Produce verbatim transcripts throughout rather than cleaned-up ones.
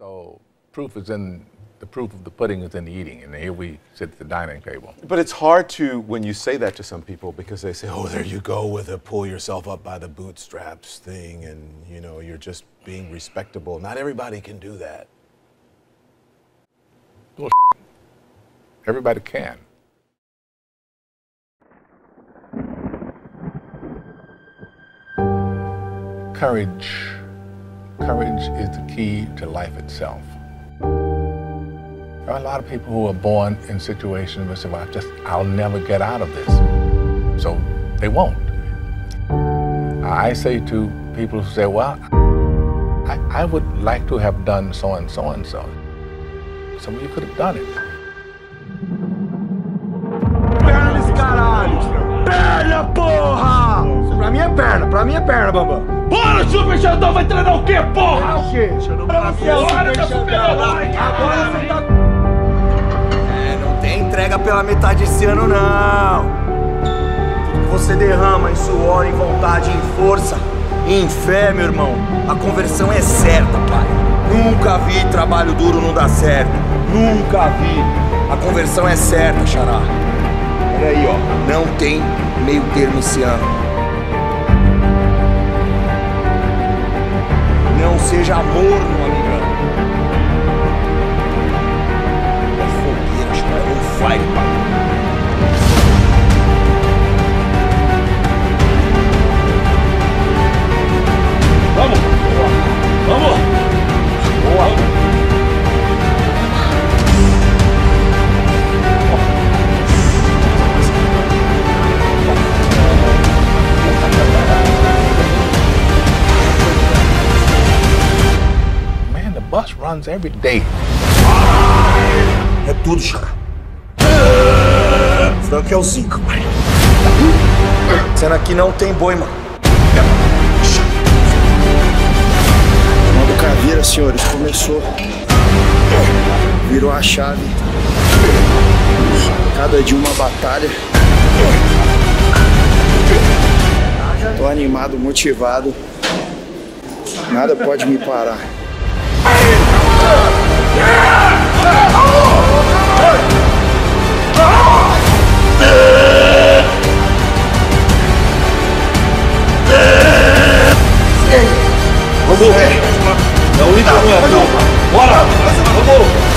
So proof is in, the proof of the pudding is in the eating, and here we sit at the dining table. But it's hard to, when you say that to some people, because they say, oh, there you go with a pull yourself up by the bootstraps thing, and you know, you're just being respectable. Not everybody can do that. Bullshit. Everybody can. Courage. Courage is the key to life itself. There are a lot of people who are born in situations where they say, well, I just, I'll never get out of this. So they won't. I say to people who say, well, I, I would like to have done so and so and so. So you could have done it. Pra minha perna, Bambam. Bora, Superxandão, vai treinar o quê, porra? O quê? Bora, tá superando. É, não tem entrega pela metade esse ano, não. Tudo que você derrama em suor, em vontade, em força, em fé, meu irmão, a conversão é certa, pai. Nunca vi trabalho duro não dar certo. Nunca vi. A conversão é certa, xará. Olha aí, ó. Não tem meio termo esse ano. Seja morno, amigão. É fogueira, acho que é um fire, pai. Vamos! Vamos! Boa! Bus runs every day. É tudo, xará. Frank é o cinco, pai. Cena aqui não tem boi, mano. Mando caveira, senhores. Começou. Virou a chave. Cada dia uma batalha. Tô animado, motivado. Nada pode me parar. Vamos ver. Não lida não. Bora. Vamos.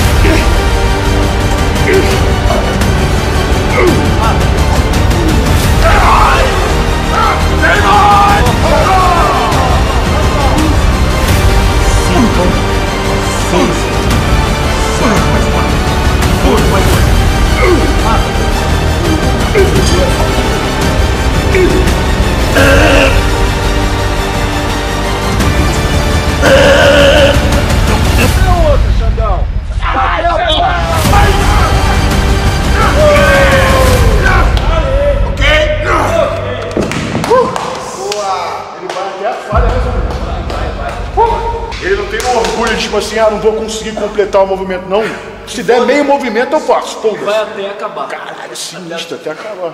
Ele não tem um orgulho de tipo assim, ah, não vou conseguir completar o movimento, não. Se der meio movimento, eu faço. Vai até acabar. Caralho, sinistro, até acabar.